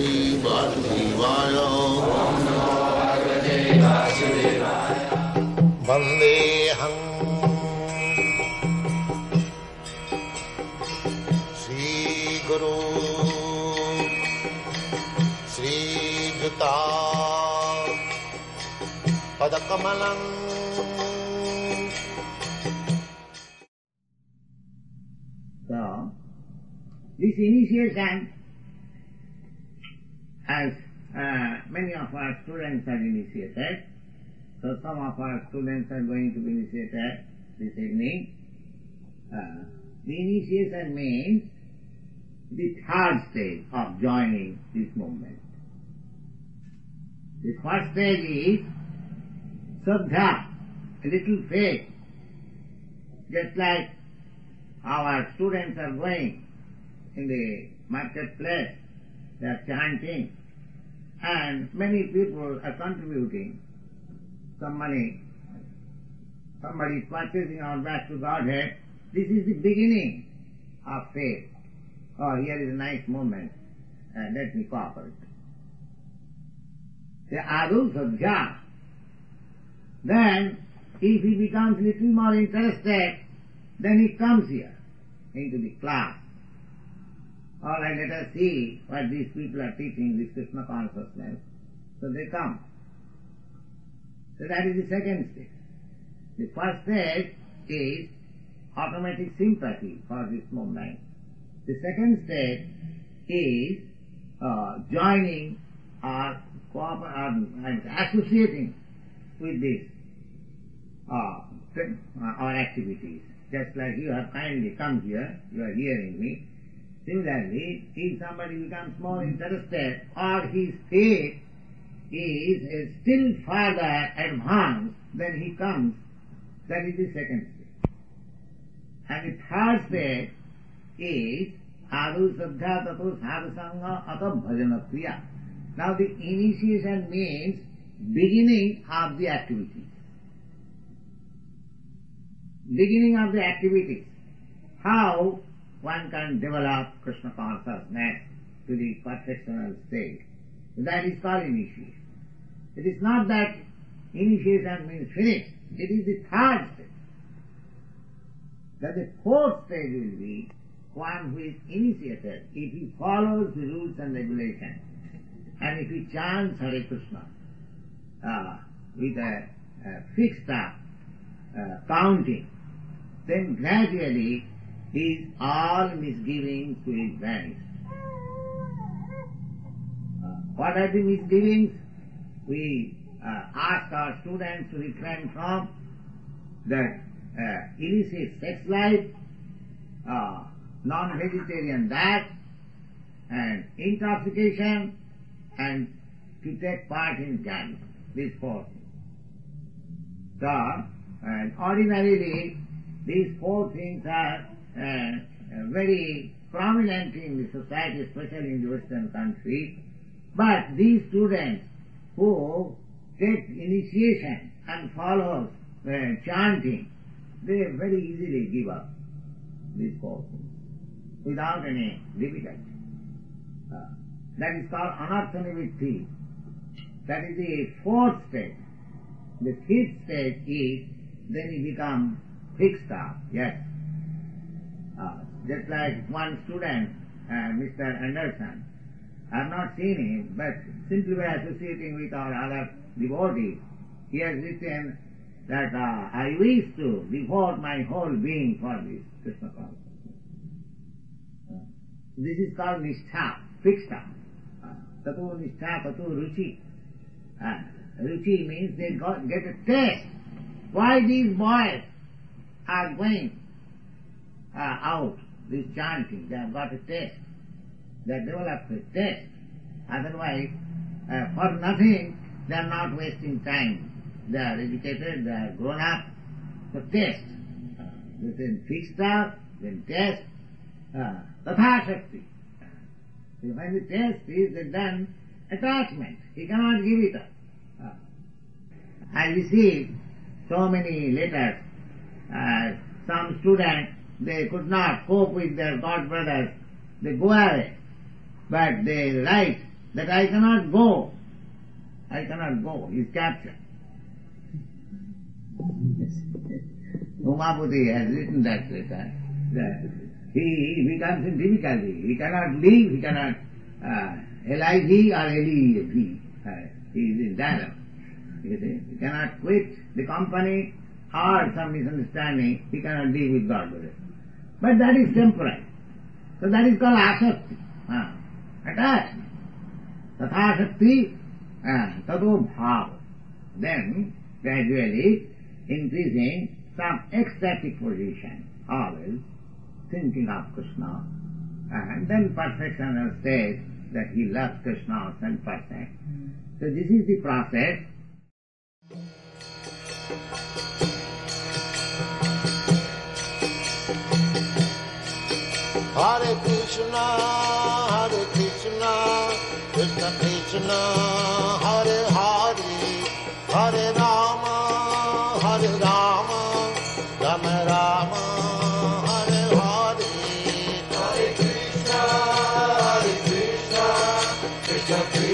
So, this initial time, as many of our students are initiated, so some of our students are going to be initiated this evening. The initiation means the third stage of joining this movement. The first stage is sadhya, a little faith, just like our students are going in the marketplace, they are chanting, and many people are contributing some money. Somebody is purchasing our Back to Godhead. This is the beginning of faith. Oh, here is a nice moment, let me cooperate. The Adur-sabhya. Then, if he becomes little more interested, then he comes here into the class. All right, let us see what these people are teaching, this Krishna consciousness. So they come. So that is the second stage. The first stage is automatic sympathy for this movement. The second stage is joining or associating with this our activities. Just like you have kindly come here, you are hearing me. Similarly, if somebody becomes more interested or his faith is still further advanced, then he comes. That is the second stage. And the third stage is ādhus-radhya-tato-sāda-saṅga-ata-bhajana-kriyā. Now the initiation means beginning of the activities. Beginning of the activities. How one can develop Krishna consciousness to the perfectional state. That is called initiation. It is not that initiation means finished. It is the third stage. That the fourth stage will be one who is initiated if he follows the rules and regulations. And if he chants Hare Krishna with a fixed up counting, then gradually his all misgivings will vanish. What are the misgivings? We ask our students to refrain from the illicit sex life, non-vegetarian diet, and intoxication, and to take part in games, these four things. So, and ordinarily, these four things are very prominent in the society, especially in the Western countries. But these students who take initiation and follow chanting, they very easily give up these four things without any difficulty. That is called anarthanivritti. That is the fourth stage. The fifth stage is then he becomes fixed up, yes. Just like one student, Mr. Anderson, I have not seen him, but simply by associating with our other devotees, he has written that I wish to devote my whole being for this Krishna consciousness. This is called nishtha, fixed up. Nishtha, patu ruchi. Ruchi means they get a taste. Why these boys are going out, this chanting, they have got a taste. They have developed a taste. Otherwise, for nothing, they are not wasting time. They are educated, they are grown up. So taste. Then fixed up, then taste. Tathāsakti. When the taste is done, attachment. He cannot give it up. I received so many letters. Some students, they could not cope with their god brothers. They go away. But they write that I cannot go. I cannot go. He is captured. Umaputi has written that later, that he becomes in difficulty. He cannot leave, he cannot L-I-V or L-E-A-P. He is in dialogue. You see, he cannot quit the company or some misunderstanding, he cannot deal with God with it. But that is temporary. So that is called asakti, attachment. Tathāsakti, tato bhava. Then, gradually, increasing some ecstatic position, always thinking of Krishna. And then perfectioner says that he loves Krishna 100%. So this is the process. Hare Krishna, Hare Krishna, Krishna Krishna, Hare Hare, Hare Rama, Hare Rama, Rama Rama, Hare Hare. Hare Krishna, Krishna Krishna,